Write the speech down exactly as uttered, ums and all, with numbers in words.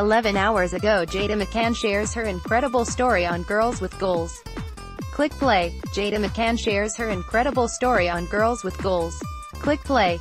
eleven hours ago, Jada McCann shares her incredible story on Girls With Goals. Click play. Jada McCann shares her incredible story on Girls With Goals. Click play.